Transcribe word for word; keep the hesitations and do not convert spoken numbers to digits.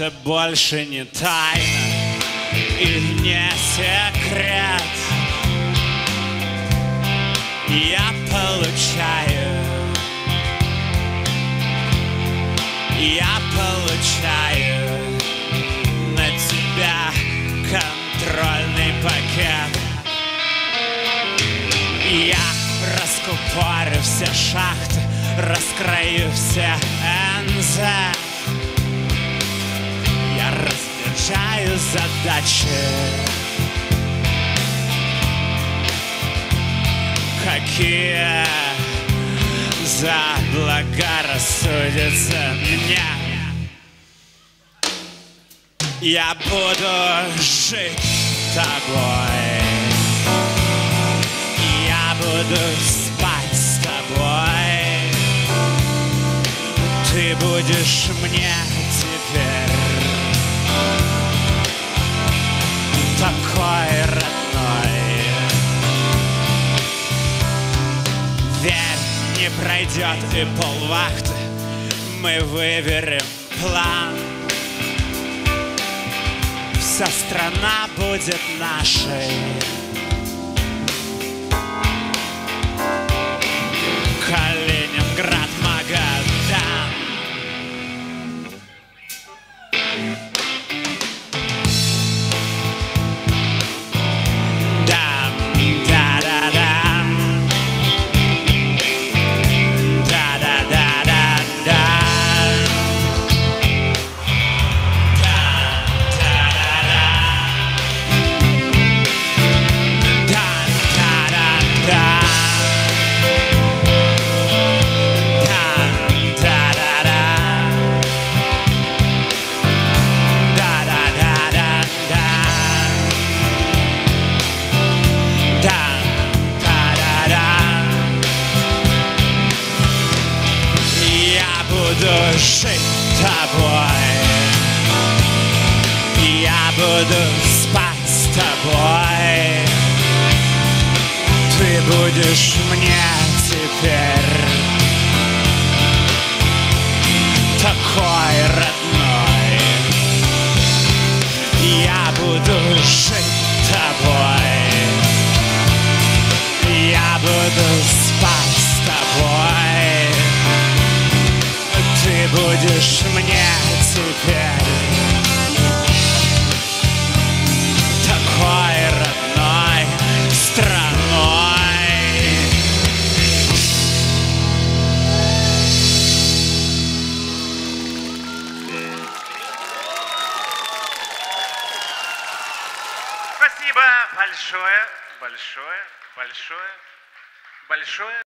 это больше не тайна и не секрет. Я получаю, я получаю на тебя контрольный пакет. Я раскупорю все шахты, раскрою все эн зэ. Я разрешаю задачи, какие за благорассудится мне. Я буду жить тобой, я буду спать с тобой, ты будешь мне теперь такой родной. Не пройдет и полвахты, мы выберем план. Вся страна будет нашей. Калининград, Магадан. Жить тобой, я буду спать с тобой, ты будешь мне теперь такой родной. Я буду жить тобой, я буду спать с тобой, ты будешь мне теперь такой родной страной. Спасибо большое, большое, большое, большое.